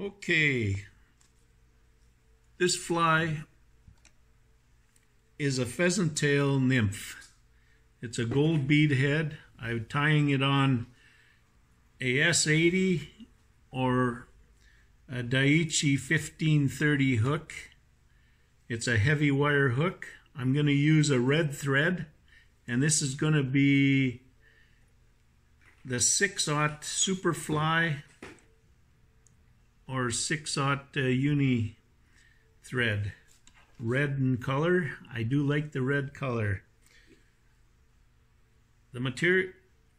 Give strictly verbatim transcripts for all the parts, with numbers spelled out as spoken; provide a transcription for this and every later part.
Okay, this fly is a pheasant tail nymph. It's a gold bead head. I'm tying it on a S eighty or a Daiichi fifteen thirty hook. It's a heavy wire hook. I'm going to use a red thread, and this is going to be the six aught Superfly or six aught uh, uni thread. Red in color. I do like the red color. The material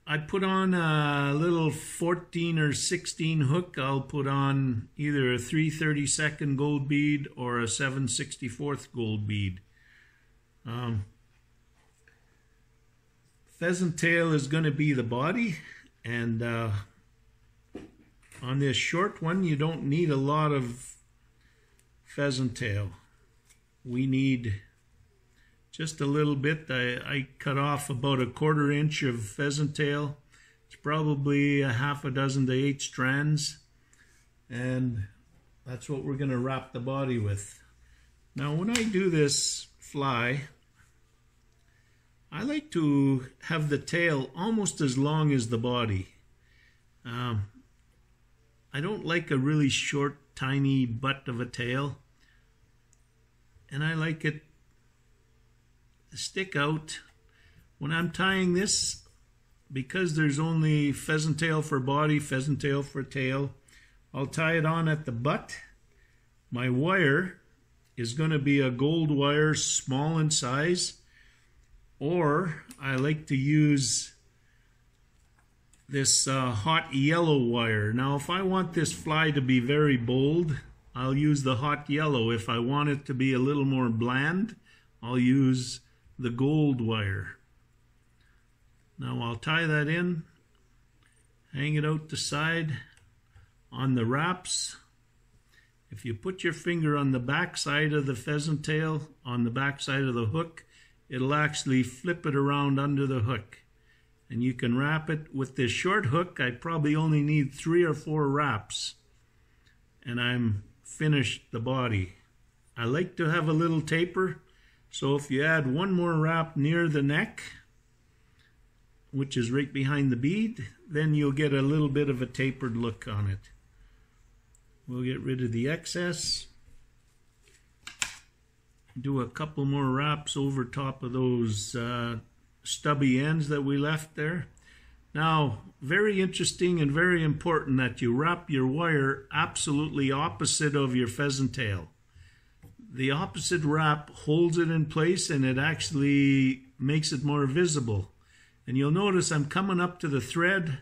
I put on a little fourteen or sixteen hook. I'll put on either a three thirty-second gold bead or a seven sixty-fourth gold bead. Um, pheasant tail is going to be the body, and uh, on this short one you don't need a lot of pheasant tail. We need just a little bit. I, I cut off about a quarter inch of pheasant tail. It's probably a half a dozen to eight strands, and that's what we're going to wrap the body with. Now when I do this fly, I like to have the tail almost as long as the body. Um, I don't like a really short, tiny butt of a tail, and I like it stick out. When I'm tying this, because there's only pheasant tail for body, pheasant tail for tail, I'll tie it on at the butt. My wire is going to be a gold wire, small in size, or I like to use this uh, hot yellow wire. Now if I want this fly to be very bold, I'll use the hot yellow. If I want it to be a little more bland, I'll use the gold wire. Now I'll tie that in, hang it out the side on the wraps. If you put your finger on the back side of the pheasant tail, on the back side of the hook, it'll actually flip it around under the hook, and you can wrap it with this short hook. I probably only need three or four wraps, and I'm finished the body. I like to have a little taper, so if you add one more wrap near the neck, which is right behind the bead, then you'll get a little bit of a tapered look on it. We'll get rid of the excess. Do a couple more wraps over top of those uh, stubby ends that we left there. Now, very interesting and very important that you wrap your wire absolutely opposite of your pheasant tail. The opposite wrap holds it in place, and it actually makes it more visible. And you'll notice I'm coming up to the thread.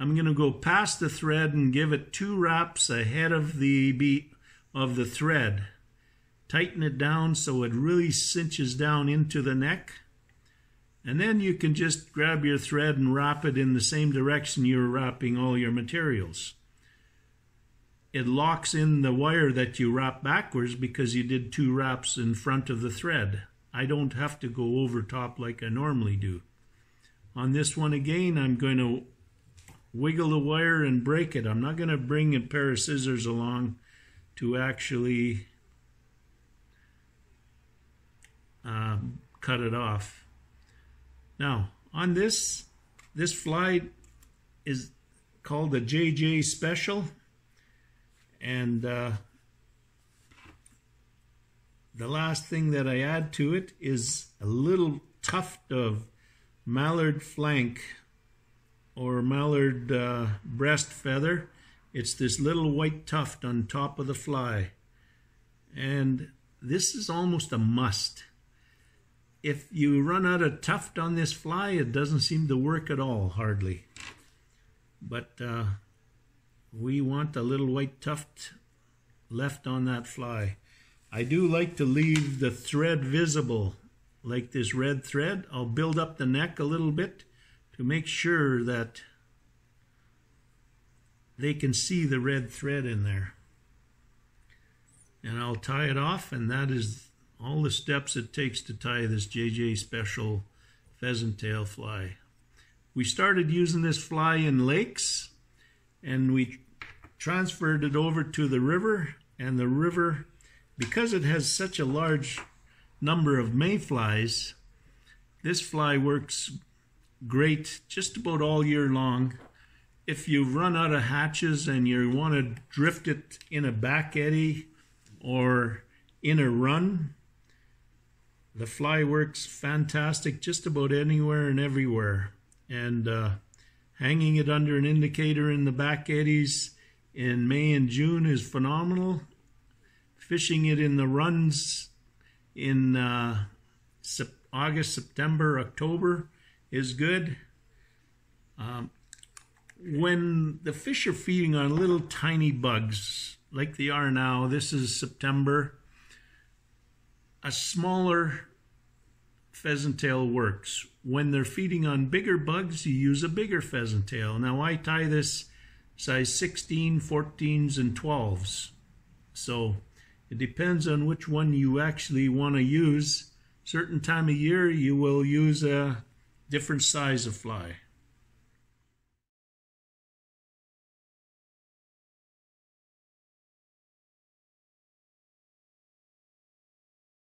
I'm going to go past the thread and give it two wraps ahead of the beat of the thread. Tighten it down so it really cinches down into the neck. And then you can just grab your thread and wrap it in the same direction you're wrapping all your materials. It locks in the wire that you wrap backwards because you did two wraps in front of the thread. I don't have to go over top like I normally do. On this one again, I'm going to wiggle the wire and break it. I'm not going to bring a pair of scissors along to actually uh, cut it off. Now, on this, this fly is called a J J Special. And uh, the last thing that I add to it is a little tuft of mallard flank or mallard uh, breast feather. It's this little white tuft on top of the fly. And this is almost a must. If you run out of tuft on this fly, it doesn't seem to work at all, hardly. But uh, we want a little white tuft left on that fly. I do like to leave the thread visible, like this red thread. I'll build up the neck a little bit to make sure that they can see the red thread in there. And I'll tie it off, and that is all the steps it takes to tie this J J Special pheasant tail fly. We started using this fly in lakes, and we transferred it over to the river, and the river, because it has such a large number of mayflies, this fly works great just about all year long. If you've run out of hatches and you want to drift it in a back eddy or in a run, the fly works fantastic just about anywhere and everywhere. And uh, hanging it under an indicator in the back eddies in May and June is phenomenal. Fishing it in the runs in uh, August, September, October is good. Um, when the fish are feeding on little tiny bugs like they are now, this is September, a smaller pheasant tail works. When they're feeding on bigger bugs, you use a bigger pheasant tail. Now I tie this size sixteen, fourteens, and twelves. So it depends on which one you actually want to use. Certain time of year you will use a different size of fly.